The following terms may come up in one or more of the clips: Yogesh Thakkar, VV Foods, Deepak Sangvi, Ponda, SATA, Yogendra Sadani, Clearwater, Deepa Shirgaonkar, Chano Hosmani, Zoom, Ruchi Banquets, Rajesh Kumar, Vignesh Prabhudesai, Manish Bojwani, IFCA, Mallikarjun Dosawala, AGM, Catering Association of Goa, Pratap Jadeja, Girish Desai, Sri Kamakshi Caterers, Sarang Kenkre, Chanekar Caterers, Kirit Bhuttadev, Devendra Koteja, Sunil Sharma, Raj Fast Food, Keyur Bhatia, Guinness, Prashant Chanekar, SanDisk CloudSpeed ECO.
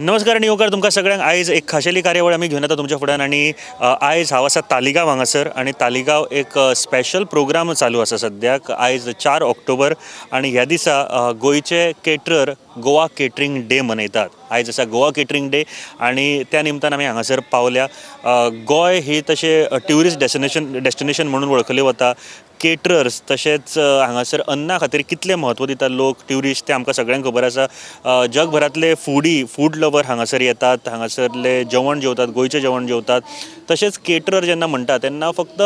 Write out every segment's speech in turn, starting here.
नमस्कार आनी होकार तुमकां सगळ्यांक आयज एक खाशेली कार्यावळ आमी घेवन येता तुमच्या फुड्यान आनी आयज हांव आसा तालिगांव हांगासर आनी तालिगांव एक स्पेशल प्रोग्राम चालू आसा सद्याक आयज 4 ऑक्टोबर आनी ह्या दिसा गोंयचे केटरर गोवा केटरिंग डे मनयतात आयज आसा गोवा केटरिंग डे आनी त्या निमतान आमी हांगासर पावल्या गोंय ही तशें ट्युरिस्ट डेस्टिनेशन म्हणून वळखलें वता केटरर्स तसेच हंगासर अन्ना खातीर कितले महत्व दिता लोक ट्युरिस्ट ते आमकां सगळ्यांक खबर आसा जगभरातले फूडी फूड लवर हंगासर येतात हंगासरले जेवण जेवतात गोंयचे जेवण जेवतात तसेच केटरर जेन्ना म्हणतात तेन्ना फक्त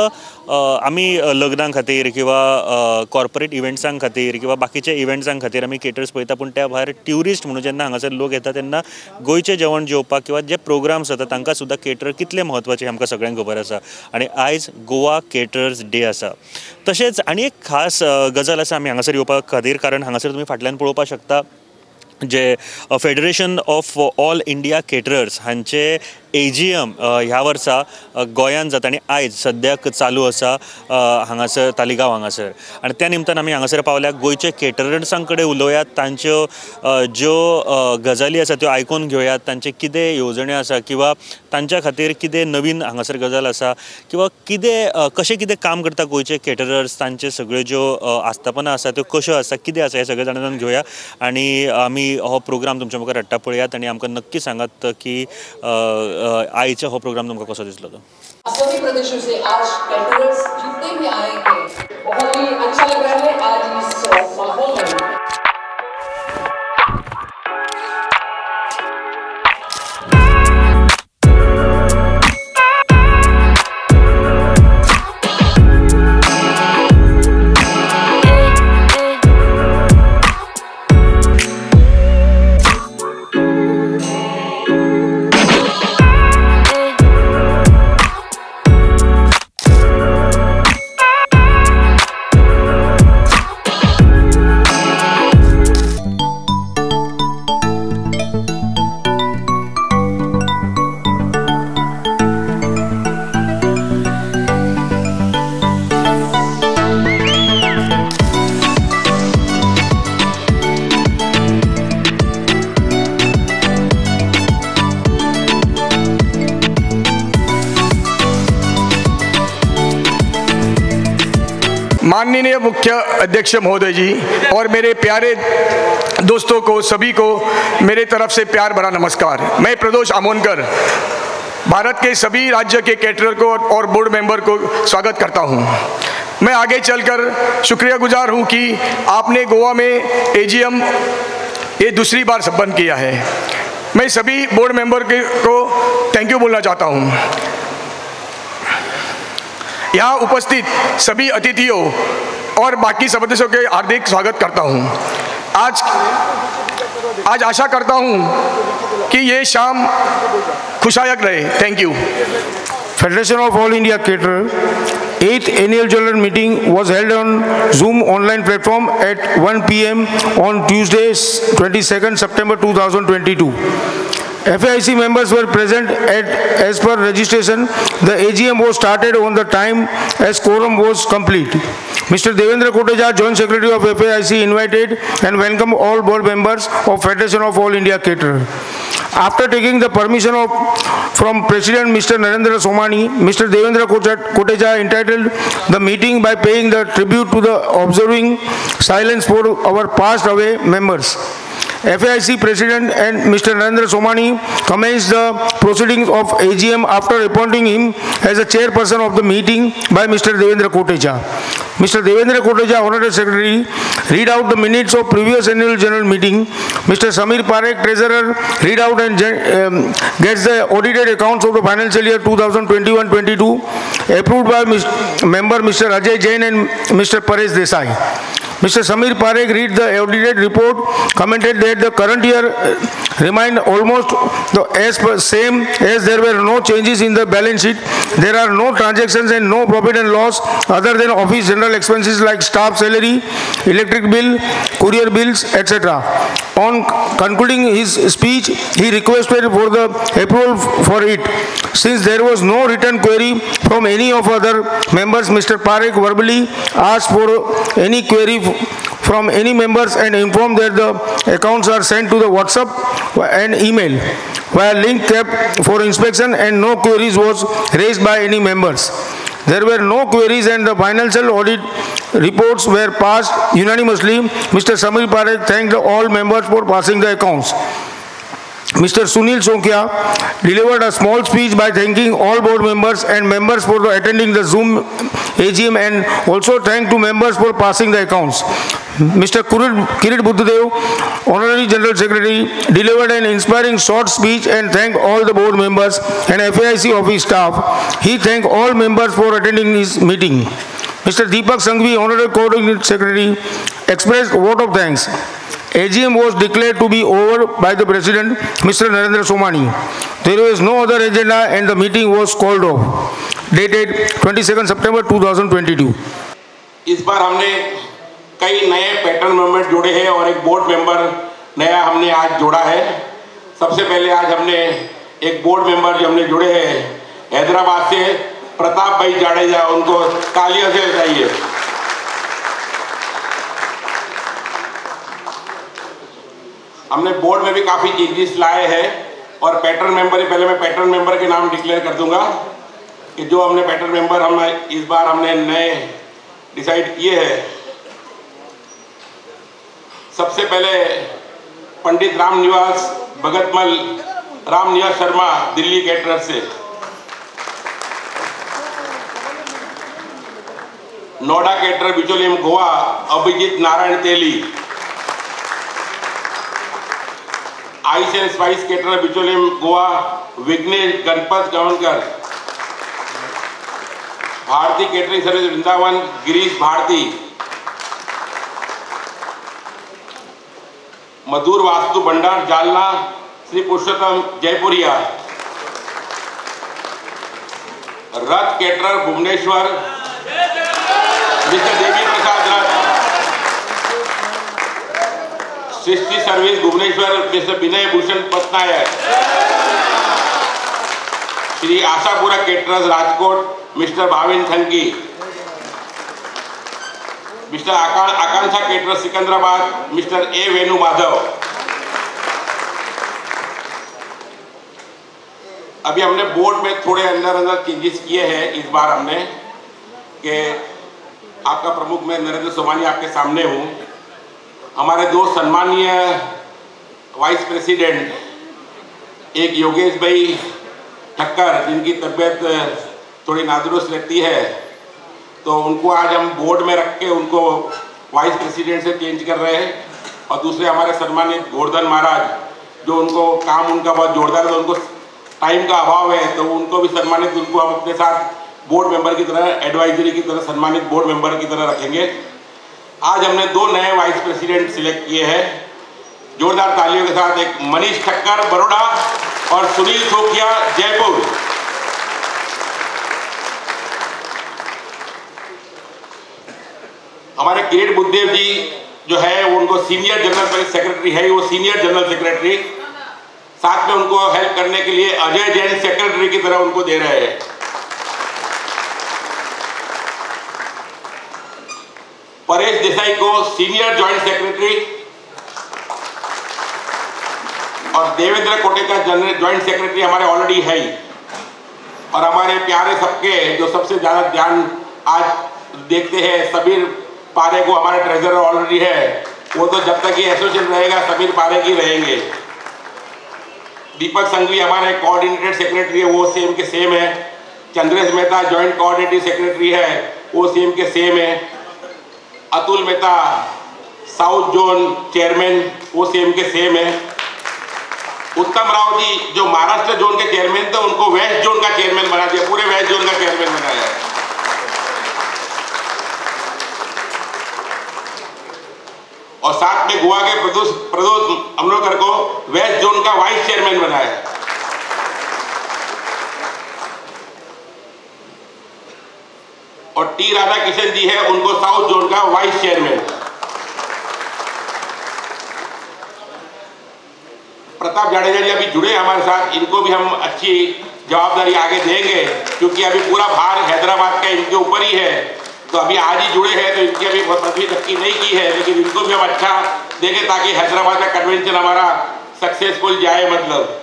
आमी लग्नां खातीर किंवा कॉर्पोरेट इव्हेंट्सां खातीर किंवा बाकीचे इव्हेंट्सां खातीर आमी केटरर्स पळयता पूण त्या भायर ट्युरिस्ट म्हणून जेन्ना हंगासर लोक येतात तेन्ना गोंयचे जेवण जेवपाक किंवा जे प्रोग्राम्स जातात तांकां सुद्दां केटरर कितले महत्वाचे आमकां सगळ्यांक खबर आसा आनी आयज गोवा केटरर्स डे आसा तसेच आणि एक खास गजल आसा आमी हांगासर येवपा खातीर कारण हांगासर तुमी फाटल्यान पळोवपाक शकता जे federation of all India caterers हांचे AGM ह्या वर्सा गोंयांत जाता आनी आयज सद्याक चालू आसा हांगासर तालिगांव हांगासर आनी त्या निमतान आमी हांगासर पावल्या गोंयचे केटरर्सां कडेन उलोवयात तांच्यो ज्यो गजाली आसा त्यो आयकून घेवयात तांचे कितें येवजण्यो आसा किंवा तांच्या खातीर कितें नवीन हांगासर गजाल आसा किंवा कितें कशें कितें काम करता गोंयचे केटरर्स तांचे सगळ्यो ज्यो आस्थापनां आसा त्यो कश्यो आसा कितें आसा हें सगळें जाणां घेवया आनी आमी हो प्रोग्राम तुमच्या मुखार हाडटा पळयात आनी आमकां नक्की सांगात की आईचा हो प्रोग्राम तुमको कसो दिसला तो सभी प्रदेशों से आज कैटरर्स जितने भी आए हैं बहुत ही अच्छा लग रहा है आज इस माहौल में माननीय मुख्य अध्यक्ष महोदय जी और मेरे प्यारे दोस्तों को सभी को मेरे तरफ से प्यार भरा नमस्कार। मैं प्रदोष अमोनकर भारत के सभी राज्य के कैटरर को और बोर्ड मेंबर को स्वागत करता हूं। मैं आगे चलकर शुक्रिया गुजार हूं कि आपने गोवा में AGM ये दूसरी बार संपन्न किया है। मैं सभी बोर्ड मेंबर को थैंक यू बोलना चाहता हूँ। यहाँ उपस्थित सभी अतिथियों और बाकी सदस्यों के हार्दिक स्वागत करता हूँ। आज आशा करता हूँ कि ये शाम खुशायक रहे। Thank you. Federation of all India caterer 8th annual general meeting was held on Zoom online platform at 1 PM on Tuesday 22nd September 2022. FAIC members were present as per registration. The AGM was started on the time as quorum was complete. Mr. Devendra Koteja, Joint Secretary of FAIC, invited and welcomed all board members of Federation of All India Caterers. After taking the permission from President Mr. Narendra Somani, Mr. Devendra Koteja entitled the meeting by paying the tribute to the observing silence for our passed away members. FAIC President and Mr. Narendra Somani commenced the proceedings of AGM after appointing him as the chairperson of the meeting by Mr. Devendra Koteja. Mr. Devendra Koteja, Honorary Secretary, read out the minutes of previous annual general meeting. Mr. Samir Parekh, Treasurer, read out and gets the audited accounts of the financial year 2021-22, approved by member Mr. Ajay Jain and Mr. Paresh Desai. Mr. Samir Parekh read the audited report, commented that the current year remained almost the same as there were no changes in the balance sheet. There are no transactions and no profit and loss other than office general expenses like staff salary, electric bill, courier bills, etc. On concluding his speech, he requested for the approval for it. Since there was no written query from any of other members, Mr. Parekh verbally asked for any query from any members and inform that the accounts are sent to the WhatsApp and email via link kept for inspection, and no queries was raised by any members. There were no queries and the financial audit reports were passed unanimously. Mr. Samir Parekh thanked all members for passing the accounts. Mr. Sunil Sonkhya delivered a small speech by thanking all board members and members for attending the Zoom AGM, and also thanked to members for passing the accounts. Mr. Kirit Bhuttadev, Honorary General Secretary, delivered an inspiring short speech and thanked all the board members and FAIC office staff. He thanked all members for attending his meeting. Mr. Deepak Sangvi, Honorary Coordinating Secretary, expressed a vote of thanks. AGM was declared to be over by the President, Mr. Narendra Somani. There was no other agenda and the meeting was called off. Dated 22nd September 2022. इस बार हमने कई नए pattern members जोड़े हैं और एक board member नया हमने आज जोड़ा है. सबसे पहले आज हमने एक बोर्ड मेंबर जो हमने जोड़े हैं हैदराबाद से प्रताप भाई जाडेजा, उनको तालियों से बधाई. हमने बोर्ड में भी काफी चेंजेस लाए हैं और पैटर्न मेंबर, पहले मैं पैटर्न मेंबर के नाम डिक्लेयर कर दूंगा कि जो हमने पैटर्न मेंबर हम इस बार हमने नए डिसाइड किए हैं. सबसे पहले पंडित रामनिवास भगतमल, रामनिवास शर्मा, दिल्ली कैटरर से. नोडा caterer Bicholim Goa, Abhijit Narayan Teli. Ice and spice caterer Bicholim Goa, Vighnesh Ganpat Gaonkar. Bharti catering service Vrindavan, Girish Bharti. Madhur Vastu Bhandar Jalna, Shri Purushottam Jaipuria. Rath caterer Bhubaneswar, mister Devi Prasad Rath. Srishti service Bhubaneswar, mister Vinay Bhushan Patnaik. Shri Ashapura caterers Rajkot, mister Bhavin Thanki. Mister Akanksha caterers Secunderabad, mister A Venu Madhav. अभी हमने बोर्ड में थोड़े अंदर अंदर चेंजेस किए हैं इस बार हमने कि आपका प्रमुख मैं नरेंद्र सोमानी आपके सामने हूँ. हमारे दो सम्मानीय वाइस प्रेसिडेंट, एक योगेश भाई ठक्कर जिनकी तबीयत थोड़ी नादुरुस्त रहती है, तो उनको आज हम बोर्ड में रख के उनको वाइस प्रेसिडेंट से चेंज कर रहे हैं. और दूसरे हमारे सम्मानित गोवर्धन महाराज जो उनको काम उनका बहुत जोरदार है, तो उनको टाइम का अभाव है, तो उनको भी सम्मानित, उनको हम अपने साथ बोर्ड मेंबर की तरह, एडवाइजरी की तरह, सम्मानित बोर्ड मेंबर की तरह रखेंगे. आज हमने दो नए वाइस प्रेसिडेंट सिलेक्ट किए हैं जोरदार तालियों के साथ. एक मनीष ठक्कर बड़ौदा और सुनील सोखिया जयपुर. हमारे किरीट बुद्धदेव जी जो है उनको सीनियर जनरल सेक्रेटरी है, वो सीनियर जनरल सेक्रेटरी, साथ में उनको हेल्प करने के लिए अजय जैन सेक्रेटरी की तरह उनको दे रहे हैं. परेश देसाई को सीनियर जॉइंट सेक्रेटरी और Devendra Koteja general joint secretary हमारे ऑलरेडी है. और हमारे प्यारे सबके जो सबसे ज्यादा ध्यान आज देखते हैं, समीर पारेख को हमारे ट्रेजरर ऑलरेडी है, वो तो जब तक ये एसोसिएट रहेगा समीर पारेख ही रहेंगे. दीपक संघवी हमारे कोऑर्डिनेटेड सेक्रेटरी है, वो सेम के सेम है. Chandresh Mehta joint coordinative secretary है, वो सेम के सेम है. Atul Mehta south zone chairman, वो सेम के सेम है. उत्तम राव जी जो महाराष्ट्र जोन के चेयरमैन थे, उनको वेस्ट जोन का चेयरमैन बना दिया, पूरे वेस्ट जोन का चेयरमैन बनाया. और साथ में गोवा के प्रदोष अमोनकर को वेस्ट जोन का वाइस चेयरमैन बनाया. और टी राधा किशन जी है, उनको साउथ जोन का वाइस चेयरमैन. प्रताप जाडेजा जी अभी जुड़े हमारे साथ, इनको भी हम अच्छी जवाबदारी आगे देंगे क्योंकि अभी पूरा भार हैदराबाद का इनके ऊपर ही है. तो अभी आज ही जुड़े हैं तो इनकी अभी बहुत पसंदी तक्की नहीं की है, लेकिन इनको भी हम अच्छा देखें ताकि हैदराबाद का कन्वेंशन हमारा सक्सेसफुल जाए मतलब।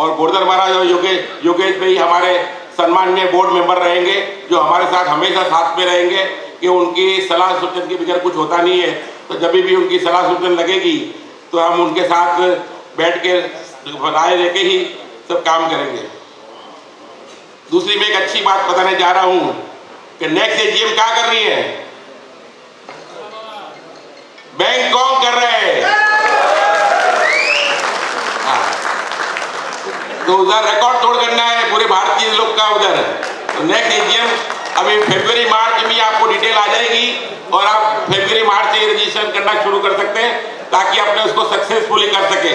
और गोरधर महाराज योगेश भाई हमारे सम्माननीय बोर्ड मेंबर रहेंगे जो हमारे साथ हमेशा साथ में रहेंगे कि उनकी सलाह सूचन के बगैर कुछ होता नहीं है, तो जब भी उनकी सलाह सूचन लगेगी तो हम उनके साथ बैठ के राय लेके ही सब काम करेंगे। दूसरी मैं एक अच्छी बात बताने जा रहा हूँ कि नेक्स्ट एजीएम क्या कर रही है, बैंक कौन कर रहे हैं, तो उधर रिकॉर्ड तोड़ करना है पूरे भारतीय लोग का उधर। तो नेक्स्ट एजीएम अभी फरवरी मार्च में आपको डिटेल आ जाएगी और आप फरवरी मार्च से रजिस्ट्रेशन करना शुरू कर सकते हैं ताकि आपने उसको सक्सेसफुली कर सके।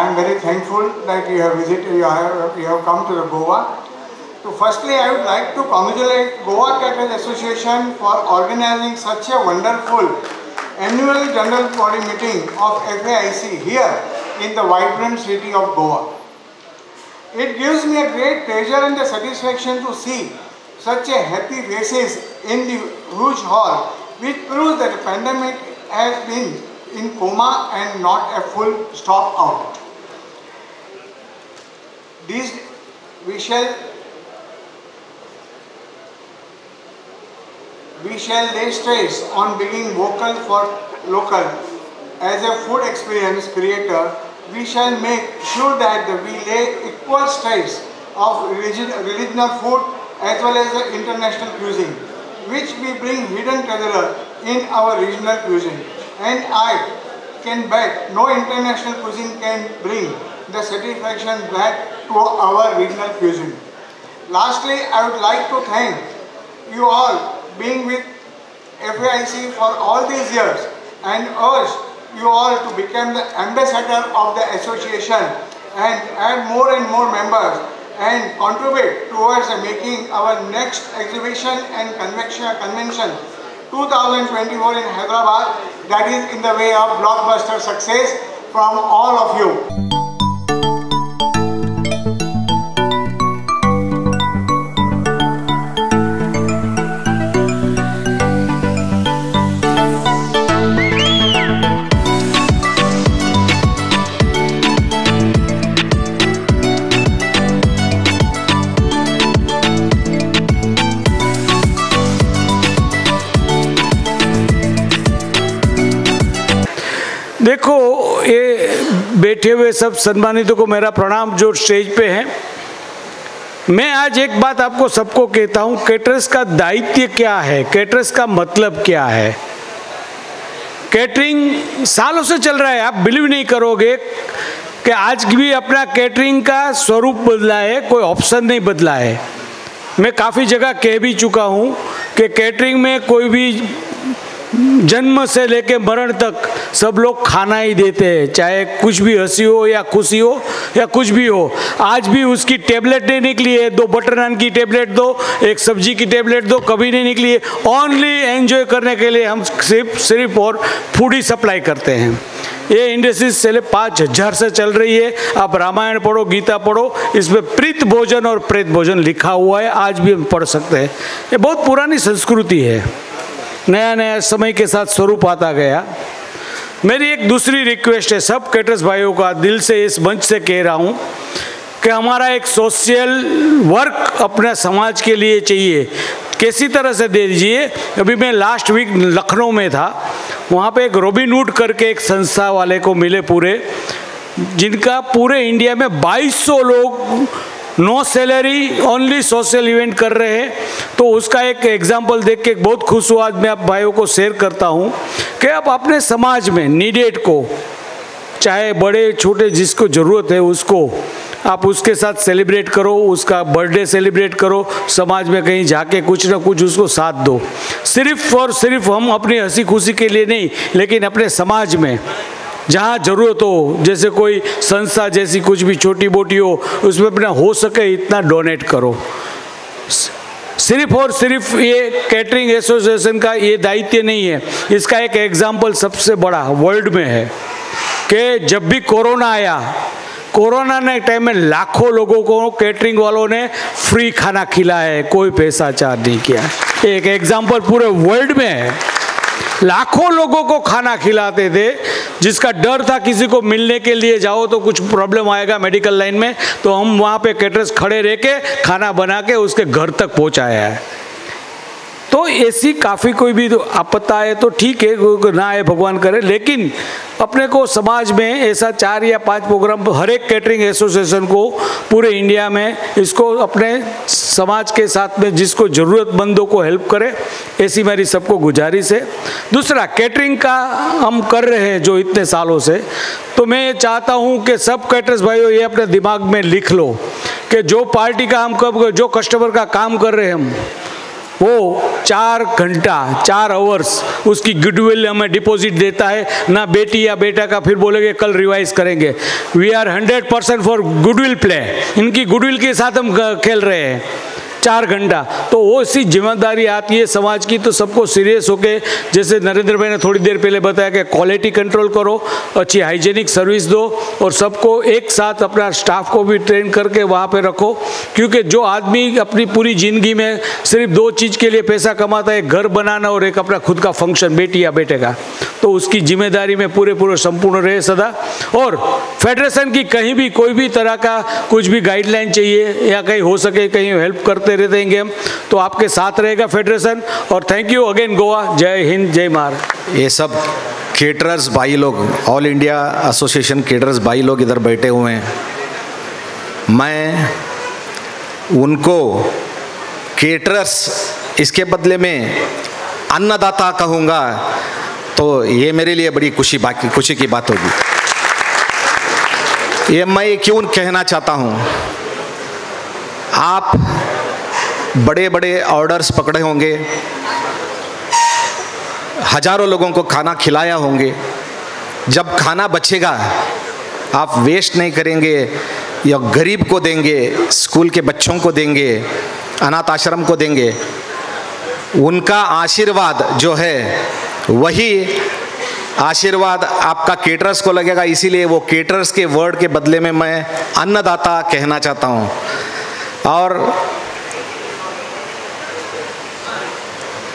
I am very thankful that you have visited, you have come to the Goa. So firstly, I would like to congratulate Goa Catering Association for organizing such a wonderful annual general body meeting of FAIC here in the vibrant city of Goa. It gives me a great pleasure and a satisfaction to see such a happy faces in the huge hall, which proves that the pandemic has been in coma and not a full stop out. These we shall lay stress on being vocal for local. As a food experience creator, we shall make sure that we lay equal stress of regional food as well as the international cuisine, which we bring hidden treasure in our regional cuisine. And I can bet no international cuisine can bring the satisfaction back to our regional cuisine. Lastly, I would like to thank you all being with FAIC for all these years and urge you all to become the ambassador of the association and add more and more members and contribute towards making our next exhibition and convention 2024 in Hyderabad, that is in the way of blockbuster success from all of you. देखो ये बैठे हुए सब सम्मानितों को मेरा प्रणाम जो stage पे हैं। मैं आज एक बात आपको सबको कहता हूँ, कैटरर्स का दायित्व क्या है, कैटरर्स का मतलब क्या है। कैटरिंग सालों से चल रहा है, आप बिलीव नहीं करोगे कि आज भी अपना कैटरिंग का स्वरूप बदला है, कोई ऑप्शन नहीं बदला है। मैं काफ़ी जगह कह भी चुका हूँ कि कैटरिंग में कोई भी जन्म से लेके मरण तक सब लोग खाना ही देते हैं, चाहे कुछ भी हंसी हो या खुशी हो या कुछ भी हो। आज भी उसकी टेबलेट नहीं निकली है, 2 बटर नान की टेबलेट दो, 1 सब्जी की टेबलेट दो, कभी नहीं निकली है। ओनली एंजॉय करने के लिए हम सिर्फ और फूड ही सप्लाई करते हैं। ये इंडस्ट्रीज से 5000 से चल रही है। आप रामायण पढ़ो, गीता पढ़ो, इसमें प्रीत भोजन और प्रेत भोजन लिखा हुआ है, आज भी हम पढ़ सकते हैं। ये बहुत पुरानी संस्कृति है, नया नया समय के साथ स्वरूप आता गया। मेरी एक दूसरी रिक्वेस्ट है सब कैटरर्स भाइयों का, दिल से इस मंच से कह रहा हूँ कि हमारा एक सोशल वर्क अपने समाज के लिए चाहिए, किसी तरह से दे दीजिए। अभी मैं लास्ट वीक लखनऊ में था, वहाँ पे एक रॉबिनहुड करके एक संस्था वाले को मिले पूरे, जिनका पूरे इंडिया में 2200 लोग no salary only social event कर रहे हैं। तो उसका एक एग्जाम्पल देख के बहुत खुश हुआ, आज मैं आप भाइयों को शेयर करता हूँ कि आप अपने समाज में नीडेड को, चाहे बड़े छोटे जिसको ज़रूरत है उसको आप उसके साथ सेलिब्रेट करो, उसका बर्थडे सेलिब्रेट करो, समाज में कहीं जाके कुछ ना कुछ उसको साथ दो। सिर्फ और सिर्फ हम अपनी हंसी खुशी के लिए नहीं, लेकिन अपने समाज में जहाँ ज़रूरत हो, जैसे कोई संस्था जैसी कुछ भी छोटी मोटी हो, उसमें अपना हो सके इतना डोनेट करो। सिर्फ और सिर्फ ये कैटरिंग एसोसिएशन का ये दायित्व नहीं है, इसका एक एग्जाम्पल सबसे बड़ा वर्ल्ड में है कि जब भी कोरोना आया, कोरोना ने टाइम में लाखों लोगों को कैटरिंग वालों ने फ्री खाना खिलाया है, कोई पैसा चार्ज नहीं किया है। एक एग्जाम्पल पूरे वर्ल्ड में है। लाखों लोगों को खाना खिलाते थे, जिसका डर था किसी को मिलने के लिए जाओ तो कुछ प्रॉब्लम आएगा मेडिकल लाइन में, तो हम वहाँ पे कैटरर्स खड़े रह के खाना बना के उसके घर तक पहुँचाया है। तो ऐसी काफ़ी कोई भी आपदा है तो ठीक है ना, है भगवान करे, लेकिन अपने को समाज में ऐसा 4 या 5 प्रोग्राम हर एक कैटरिंग एसोसिएशन को पूरे इंडिया में इसको अपने समाज के साथ में जिसको ज़रूरतमंदों को हेल्प करे, ऐसी मेरी सबको गुजारिश है। दूसरा, कैटरिंग का हम कर रहे हैं जो इतने सालों से, तो मैं ये चाहता हूँ कि सब कैटरर्स भाइयों ये अपने दिमाग में लिख लो कि जो पार्टी का हम कब जो कस्टमर का काम कर रहे हैं हम, वो 4 घंटा 4 आवर्स उसकी गुडविल हमें डिपॉजिट देता है ना, बेटी या बेटा का फिर बोलेंगे कल रिवाइज करेंगे। We are 100% for goodwill play, इनकी गुडविल के साथ हम खेल रहे हैं 4 घंटा। तो वो इसी जिम्मेदारी आती है समाज की, तो सबको सीरियस होके, जैसे नरेंद्र भाई ने थोड़ी देर पहले बताया कि क्वालिटी कंट्रोल करो, अच्छी हाइजीनिक सर्विस दो और सबको एक साथ अपना स्टाफ को भी ट्रेन करके वहाँ पे रखो, क्योंकि जो आदमी अपनी पूरी ज़िंदगी में सिर्फ 2 चीज़ के लिए पैसा कमाता है, घर बनाना और एक अपना खुद का फंक्शन बेटी या बेटे का, तो उसकी जिम्मेदारी में पूरे संपूर्ण रहे सदा। और फेडरेशन की कहीं भी कोई भी तरह का कुछ भी गाइडलाइन चाहिए या कहीं हो सके कहीं हेल्प करते रहते हैं, तो आपके साथ रहेगा फेडरेशन। और थैंक यू अगेन गोवा, जय हिंद, जय महाराज। ये सब केटरर्स भाई लोग, ऑल इंडिया एसोसिएशन केटरर्स भाई लोग इधर बैठे हुए हैं, मैं उनको केटरर्स इसके बदले में अन्नदाता कहूँगा, तो ये मेरे लिए बड़ी खुशी की बात होगी। ये मैं क्यों कहना चाहता हूँ, आप बड़े बड़े ऑर्डर्स पकड़े होंगे, हजारों लोगों को खाना खिलाया होंगे, जब खाना बचेगा आप वेस्ट नहीं करेंगे या गरीब को देंगे, स्कूल के बच्चों को देंगे, अनाथ आश्रम को देंगे। उनका आशीर्वाद जो है वही आशीर्वाद आपका केटरर्स को लगेगा, इसीलिए वो केटरर्स के वर्ड के बदले में मैं अन्नदाता कहना चाहता हूँ। और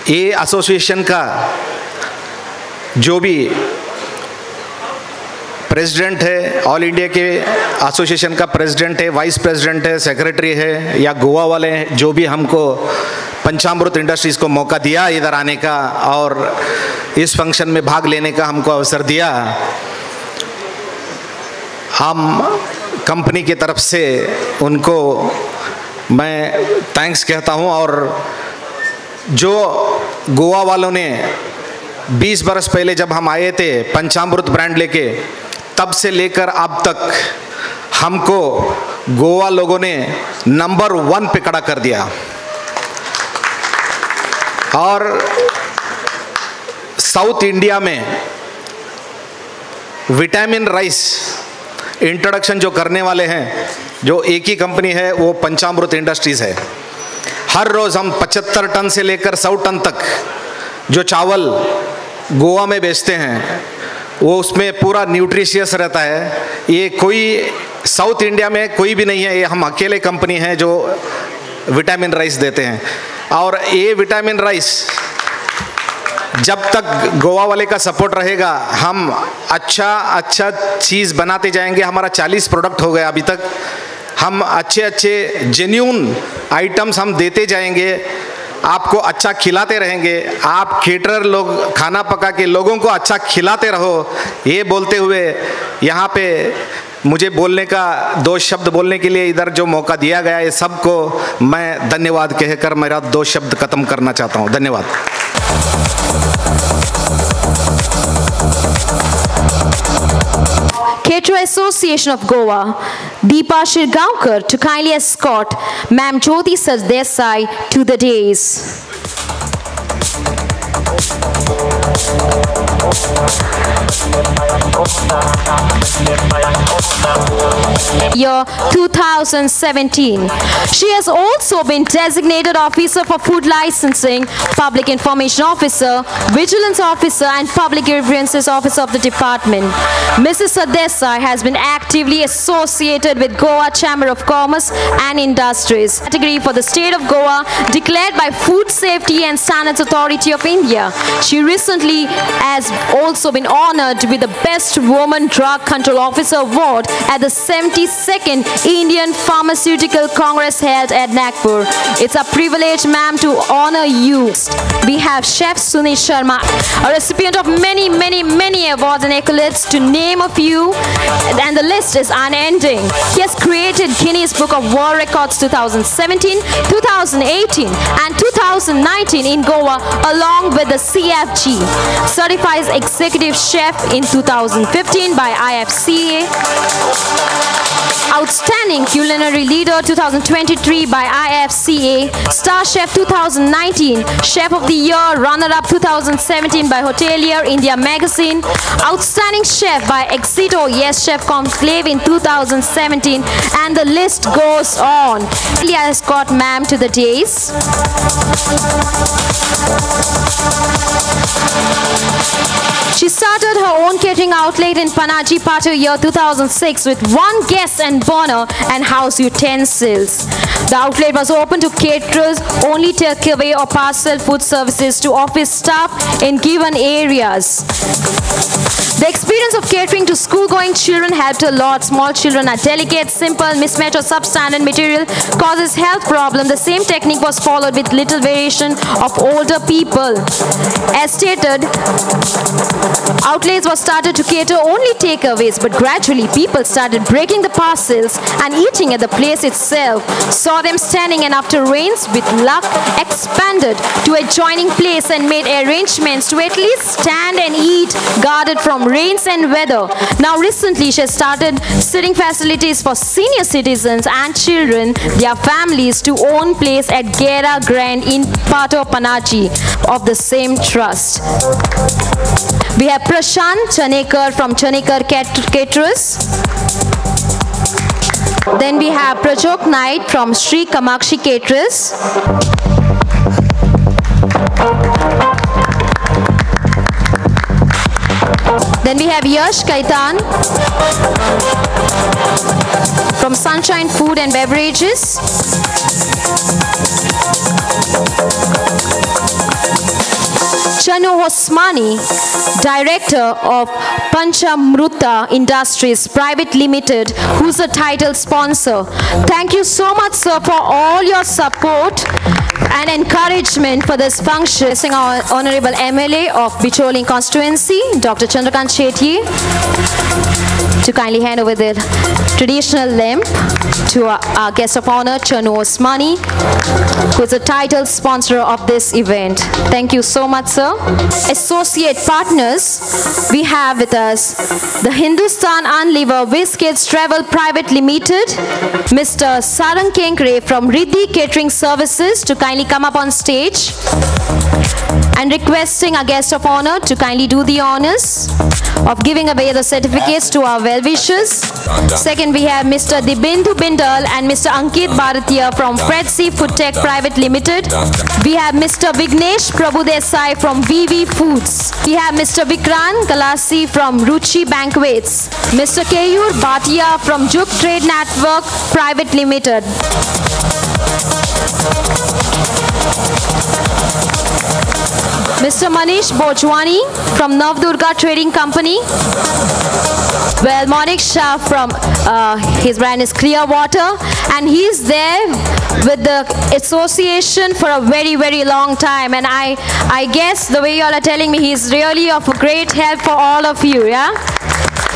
ये एसोसिएशन का जो भी प्रेसिडेंट है, ऑल इंडिया के एसोसिएशन का प्रेसिडेंट है, वाइस प्रेसिडेंट है, सेक्रेटरी है, या गोवा वाले हैं जो भी हमको पंचामृत इंडस्ट्रीज़ को मौका दिया इधर आने का और इस फंक्शन में भाग लेने का हमको अवसर दिया, हम कंपनी की तरफ से उनको मैं थैंक्स कहता हूं। और जो गोवा वालों ने 20 बरस पहले जब हम आए थे पंचामृत ब्रांड लेके, तब से लेकर अब तक हमको गोवा लोगों ने नंबर 1 पे खड़ा कर दिया। और साउथ इंडिया में विटामिन राइस इंट्रोडक्शन जो करने वाले हैं, जो एक ही कंपनी है वो पंचामृत इंडस्ट्रीज़ है। हर रोज़ हम 75 टन से लेकर 100 टन तक जो चावल गोवा में बेचते हैं वो उसमें पूरा न्यूट्रिशियस रहता है। ये कोई साउथ इंडिया में कोई भी नहीं है, ये हम अकेले कंपनी हैं जो विटामिन राइस देते हैं। और ये विटामिन राइस जब तक गोवा वाले का सपोर्ट रहेगा, हम अच्छा चीज़ बनाते जाएंगे। हमारा 40 प्रोडक्ट हो गया अभी तक, हम अच्छे जेन्यून आइटम्स हम देते जाएंगे, आपको अच्छा खिलाते रहेंगे। आप केटरर लोग खाना पका के लोगों को अच्छा खिलाते रहो, ये बोलते हुए यहाँ पे मुझे बोलने का 2 शब्द बोलने के लिए इधर जो मौका दिया गया है, सबको मैं धन्यवाद कहकर मेरा 2 शब्द खत्म करना चाहता हूँ। धन्यवाद। Caterer Association of Goa, Deepa Shirgaonkar to kindly escort Ma'am Jyoti Sardesai to the dais. Year 2017. She has also been designated Officer for Food Licensing, Public Information Officer, Vigilance Officer and Public Grievances Officer of the Department. Mrs. Sardesai has been actively associated with Goa Chamber of Commerce and Industries category for the state of Goa declared by Food Safety and Standards Authority of India. She recently has also been honored with the Best Woman Drug Control Officer Award at the 72nd Indian Pharmaceutical Congress held at Nagpur. It's a privilege, ma'am, to honor you. We have Chef Sunil Sharma, a recipient of many awards and accolades, to name a few, and the list is unending. He has created Guinness Book of World Records 2017, 2018 and 2019 in Goa, along with the CFG. Certified Executive Chef in 2015 by IFCA. Outstanding Culinary Leader 2023 by IFCA. Star Chef 2019. Chef of the Year, Runner-Up 2017 by Hotelier India Magazine. Outstanding Chef by Exito Yes Chef Conclave in 2017. And the list goes on. India has got ma'am to the dais. She started her own catering outlet in Panaji, Patu, year 2006 with one guest and burner and house utensils. The outlet was open to caterers, only takeaway or parcel food services to office staff in given areas. The experience of catering to school-going children helped a lot. Small children are delicate, simple, mismatch or substandard material causes health problem. The same technique was followed with little variation of older people. As stated, outlets were started to cater only takeaways, but gradually people started breaking the parcels and eating at the place itself. Saw them standing and after rains, with luck, expanded to adjoining place and made arrangements to at least stand and eat, guarded from rains and weather. Now recently she has started sitting facilities for senior citizens and children, their families to own place at Gera Grand in Pato Panaji of the same trust. We have Prashant Chanekar from Chanekar Caterers. Then we have Prajok Knight from Sri Kamakshi Caterers. Then we have Yash Kaitan from Sunshine Food and Beverages. Chano Hosmani, Director of Panchamruta Industries Private Limited, who's the title sponsor. Thank you so much, sir, for all your support and encouragement for this function. Our Honorable MLA of Bicholim Constituency, Dr. Chandrakant Chetty, to kindly hand over the traditional lamp to our guest of honor, Chano Hosmani, who is the title sponsor of this event. Thank you so much, sir. Associate partners, we have with us the Hindustan Unilever Biscuits Travel Private Limited, Mr. Sarang Kenkre from Riddhi Catering Services to kindly come up on stage, and requesting our guest of honor to kindly do the honors of giving away the certificates to our well-wishers. Second, we have Mr. Dibendu Bindal and Mr. Ankit Bhartiya from Fredsi Food Tech Private Limited. We have Mr. Vignesh Prabhudesai from VV Foods. We have Mr. Vikrant Kalasi from Ruchi Banquets. Mr. Keyur Bhatia from Juk Trade Network Private Limited. Mr. Manish Bojwani from Navdurga Trading Company. Well, Monik Shah from, his brand is Clearwater, and he's there with the association for a very long time, and I guess the way you all are telling me, he's really of great help for all of you, yeah?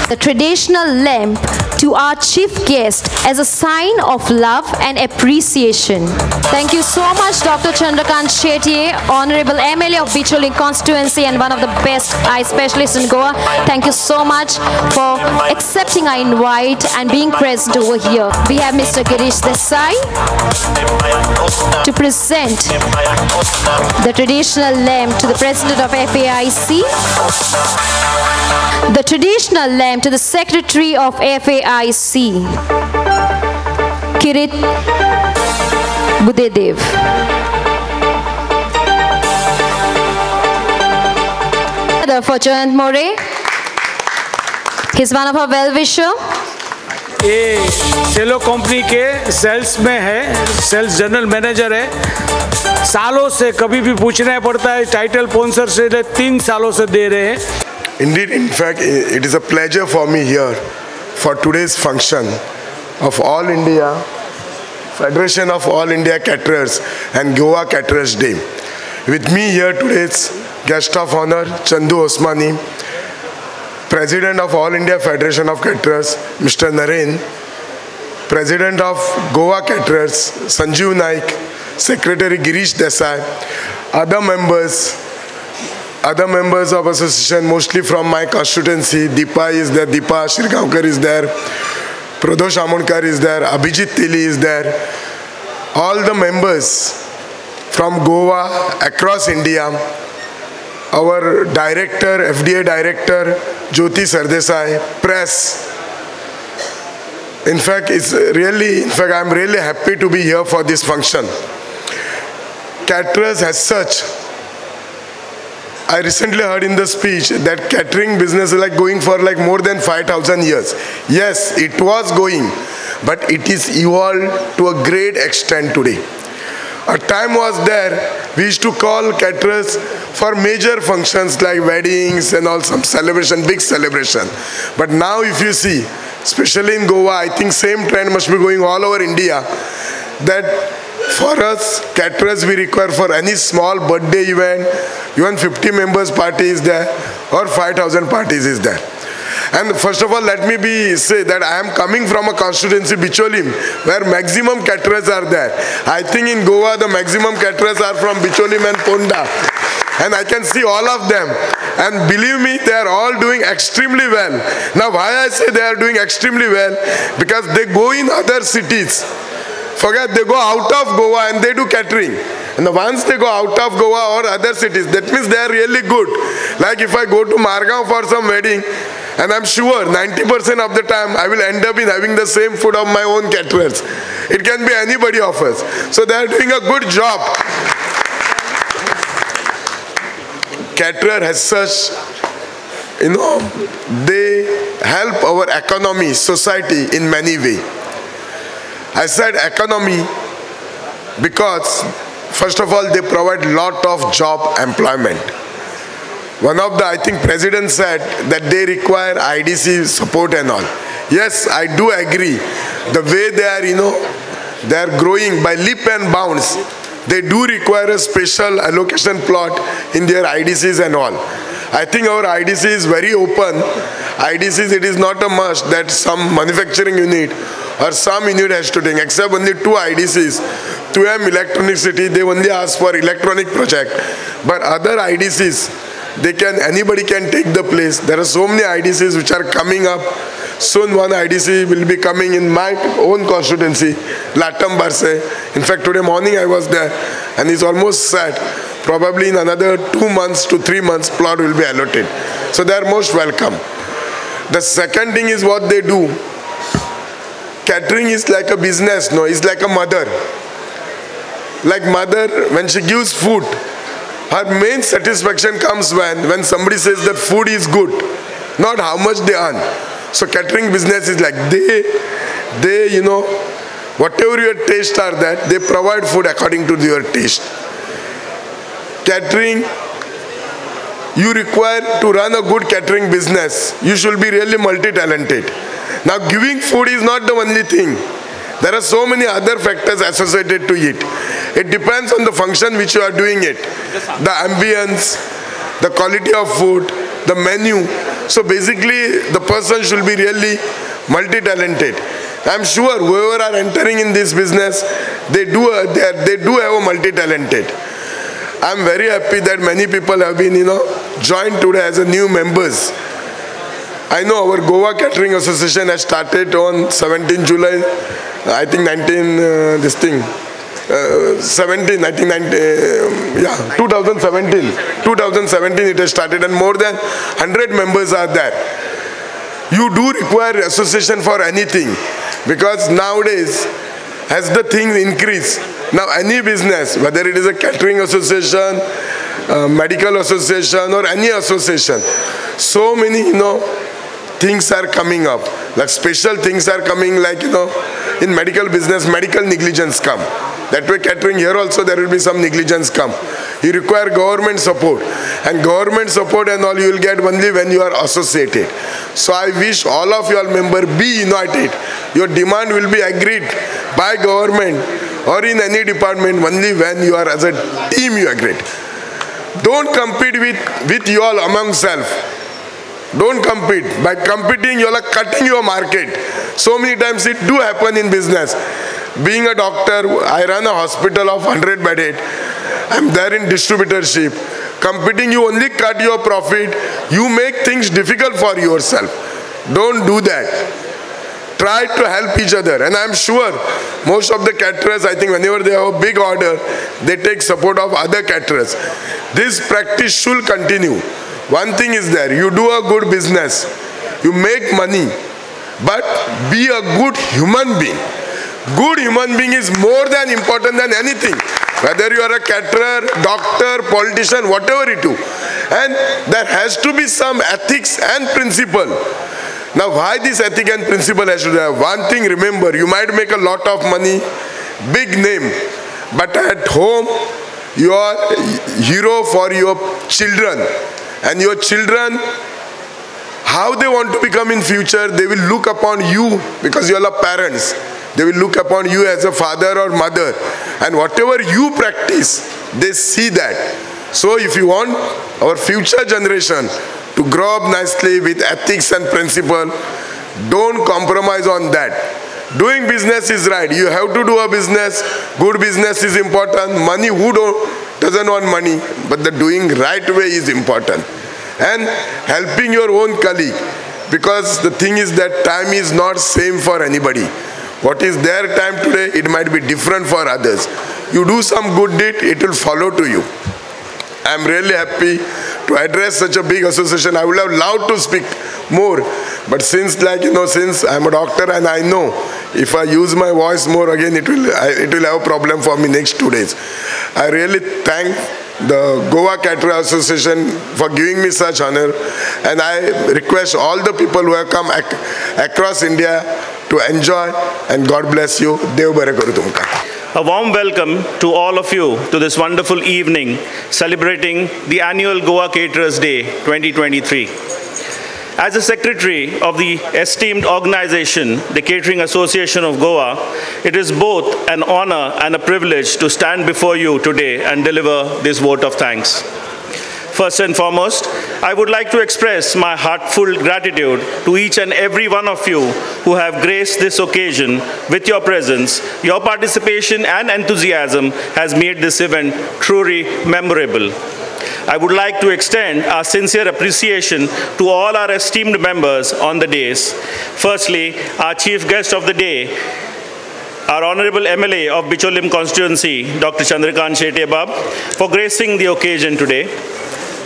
The traditional lamp to our chief guest as a sign of love and appreciation. Thank you so much, Dr. Chandrakant Chetty, Honorable MLA of Bicholim constituency and one of the best eye specialists in Goa. Thank you so much for accepting our invite and being present over here. We have Mr. Paresh Desai to present the traditional lamb to the President of FAIC, the traditional lamb to the Secretary of FAIC, Kirit Bhuttadev. For Jayant More, he's one of our well-wisher. ये सेलो company के sales में है, sales general manager है. सालों से कभी भी पूछना पड़ता है, टाइटल स्पॉन्सर से 3 सालों से दे रहे हैं. Indeed, in fact, it is a pleasure for me here for today's function of All India Federation of All India Caterers and Goa Caterers Day. With me here today is guest of honor Chano Hosmani, President of All India Federation of Caterers, Mr. Naren, President of Goa Caterers, Sanjeev Naik, Secretary Girish Desai, other members of association, mostly from my constituency. Deepa is there, Deepa Shirgaonkar is there, Pradosh Amonkar is there, Abhijit Teli is there. All the members from Goa, across India, our director, FDA director, Jyoti Sardesai, press. In fact, I'm really happy to be here for this function. Caterers as such, I recently heard in the speech that catering business is like going for like more than 5,000 years. Yes, it was going, but it is evolved to a great extent today. A time was there, we used to call caterers for major functions like weddings and all some celebration, big celebration. But now if you see, especially in Goa, I think same trend must be going all over India, that for us, caterers we require for any small birthday event, even 50 members party is there or 5,000 parties is there. And first of all, let me say that I am coming from a constituency, Bicholim, where maximum caterers are there. I think in Goa, the maximum caterers are from Bicholim and Ponda. And I can see all of them. And believe me, they are all doing extremely well. Now, why I say they are doing extremely well? Because they go in other cities. Forget, they go out of Goa and they do catering. And once they go out of Goa or other cities, that means they are really good. Like if I go to Margaon for some wedding, and I'm sure 90% of the time I will end up in having the same food of my own caterers. It can be anybody of us. So they are doing a good job. Caterer has such, you know, they help our economy, society in many ways. I said economy because first of all they provide lot of job employment. One of the, I think, President said that they require IDC support and all. Yes, I do agree. The way they are, you know, they are growing by leap and bounds. They do require a special allocation plot in their IDCs and all. I think our IDC is very open. IDCs, it is not a must that some manufacturing unit or some unit has to take, except only 2 IDCs. 2M Electronic City, they only ask for electronic project. But other IDCs, anybody can take the place. There are so many IDCs which are coming up. Soon one IDC will be coming in my own constituency, Latam-Barse. In fact, today morning I was there and it's almost set. Probably in another 2 months to 3 months, plot will be allotted. So they are most welcome. The second thing is what they do. Catering is like a business, no? It's like a mother. Like mother, when she gives food, her main satisfaction comes when somebody says that food is good, not how much they earn. So catering business is like they you know, whatever your taste are that, they provide food according to your taste. Catering, you require to run a good catering business, you should be really multi-talented. Now giving food is not the only thing. There are so many other factors associated to it. It depends on the function which you are doing it. The ambience, the quality of food, the menu. So basically the person should be really multi-talented. I'm sure whoever are entering in this business, they do have a multi-talented. I'm very happy that many people have been, joined today as a new members. I know our Goa Catering Association has started on 17 July, I think 2017 it has started, and more than 100 members are there. You do require association for anything, because nowadays, as the things increase, now any business, whether it is a catering association, a medical association, or any association, so many, things are coming up, like special things are coming, like, in medical business, medical negligence come. That way catering here also there will be some negligence come. You require government support, and government support and all you will get only when you are associated. So I wish all of your members be united. Your demand will be agreed by government or in any department only when you are as a team you agreed. Don't compete with you all among self. Don't compete. By competing, you're like cutting your market. So many times it do happen in business. Being a doctor, I run a hospital of 100-bedded. I'm there in distributorship. Competing, you only cut your profit. You make things difficult for yourself. Don't do that. Try to help each other. And I'm sure most of the caterers, I think whenever they have a big order, they take support of other caterers. This practice should continue. One thing is there, you do a good business, you make money, but be a good human being. Good human being is more than important than anything. Whether you are a caterer, doctor, politician, whatever you do. And there has to be some ethics and principle. Now why this ethic and principle has to be there? One thing remember, you might make a lot of money, big name, but at home you are a hero for your children. And your children, how they want to become in future, they will look upon you because you are the parents. They will look upon you as a father or mother. And whatever you practice, they see that. So if you want our future generation to grow up nicely with ethics and principle, don't compromise on that. Doing business is right. You have to do a business. Good business is important. Money, who doesn't want money, but the doing right way is important. And helping your own colleague, because the thing is that time is not same for anybody. What is their time today, it might be different for others. You do some good deed, it will follow to you. I am really happy to address such a big association. I would have loved to speak more, but since since I'm a doctor and I know if I use my voice more again, it will have a problem for me next 2 days. I really thank the Goa Caterer Association for giving me such honor, and I request all the people who have come across India to enjoy, and God bless you. Dev bare karu tumka. A warm welcome to all of you to this wonderful evening celebrating the annual Goa Caterers Day 2023. As the secretary of the esteemed organization, the Catering Association of Goa, it is both an honor and a privilege to stand before you today and deliver this vote of thanks. First and foremost, I would like to express my heartfelt gratitude to each and every one of you who have graced this occasion with your presence. Your participation and enthusiasm has made this event truly memorable. I would like to extend our sincere appreciation to all our esteemed members on the dais. Firstly, our chief guest of the day, our Honorable MLA of Bicholim constituency, Dr. Chandrakant Chetty, for gracing the occasion today.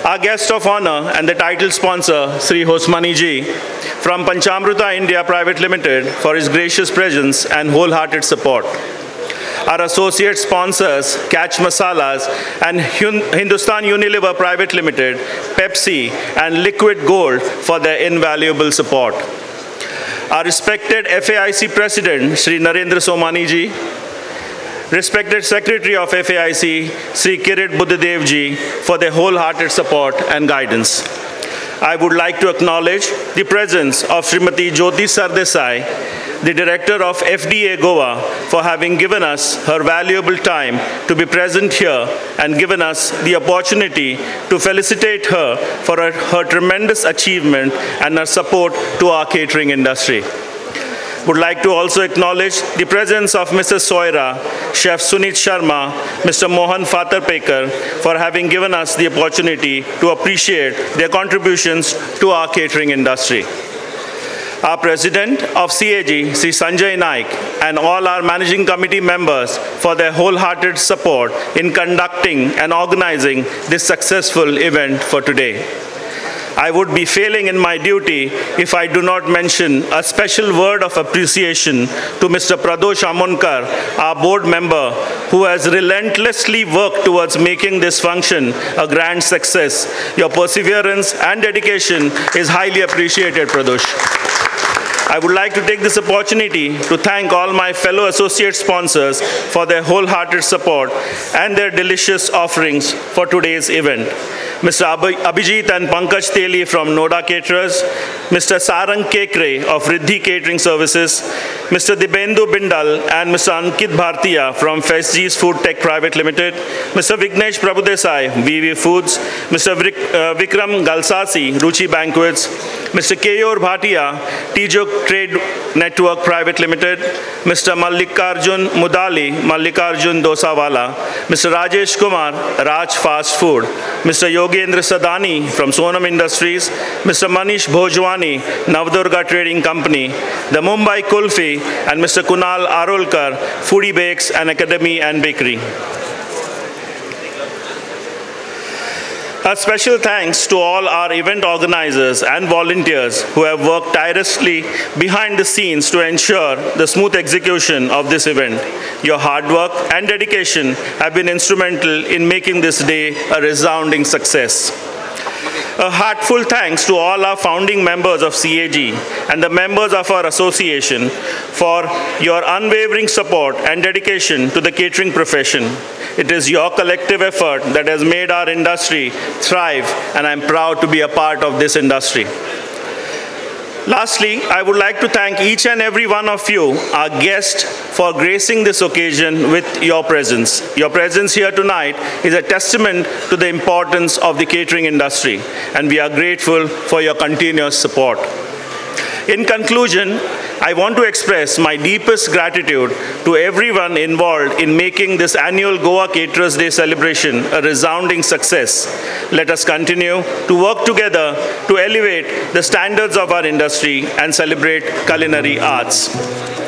Our guest of honor and the title sponsor, Sri Hosmani Ji, from Panchamruta India Private Limited, for his gracious presence and wholehearted support. Our associate sponsors, Catch Masalas and Hindustan Unilever Private Limited, Pepsi and Liquid Gold for their invaluable support. Our respected FAIC President, Sri Narendra Somani Ji, respected Secretary of FAIC, Sri Kirit Bhuttadev Ji, for their wholehearted support and guidance. I would like to acknowledge the presence of Srimati Jyoti Sardesai, the Director of FDA Goa, for having given us her valuable time to be present here and given us the opportunity to felicitate her for her tremendous achievement and her support to our catering industry. Would like to also acknowledge the presence of Mrs. Soira, Chef Sunit Sharma, Mr. Mohan Fatarpekar for having given us the opportunity to appreciate their contributions to our catering industry. Our President of CAG, Sri Sanjay Naik, and all our Managing Committee members for their wholehearted support in conducting and organizing this successful event for today. I would be failing in my duty if I do not mention a special word of appreciation to Mr. Pradosh Amonkar, our board member, who has relentlessly worked towards making this function a grand success. Your perseverance and dedication is highly appreciated, Pradosh. I would like to take this opportunity to thank all my fellow associate sponsors for their wholehearted support and their delicious offerings for today's event. Mr. Abhijit and Pankaj Teli from Noda Caterers, Mr. Sarang Kenkre of Riddhi Catering Services, Mr. Dibendu Bindal and Mr. Ankit Bhartiya from Fesgees Food Tech Private Limited, Mr. Vignesh Prabhudesai, VV Foods, Mr. Vikram Galsasi, Ruchi Banquets, Mr. Keyur Bhatia, Tijok Trade Network Private Limited, Mr. Mallikarjun Mudali, Mallikarjun Dosawala, Mr. Rajesh Kumar, Raj Fast Food, Mr. Yogendra Sadani from Sonam Industries, Mr. Manish Bojwani, Navdurga Trading Company, the Mumbai Kulfi, and Mr. Kunal Arolkar, Foodie Bakes and Academy and Bakery. A special thanks to all our event organizers and volunteers who have worked tirelessly behind the scenes to ensure the smooth execution of this event. Your hard work and dedication have been instrumental in making this day a resounding success. A heartfelt thanks to all our founding members of CAG and the members of our association for your unwavering support and dedication to the catering profession. It is your collective effort that has made our industry thrive, and I'm proud to be a part of this industry. Lastly, I would like to thank each and every one of you, our guests, for gracing this occasion with your presence. Your presence here tonight is a testament to the importance of the catering industry, and we are grateful for your continuous support. In conclusion, I want to express my deepest gratitude to everyone involved in making this annual Goa Caterers Day celebration a resounding success. Let us continue to work together to elevate the standards of our industry and celebrate culinary arts.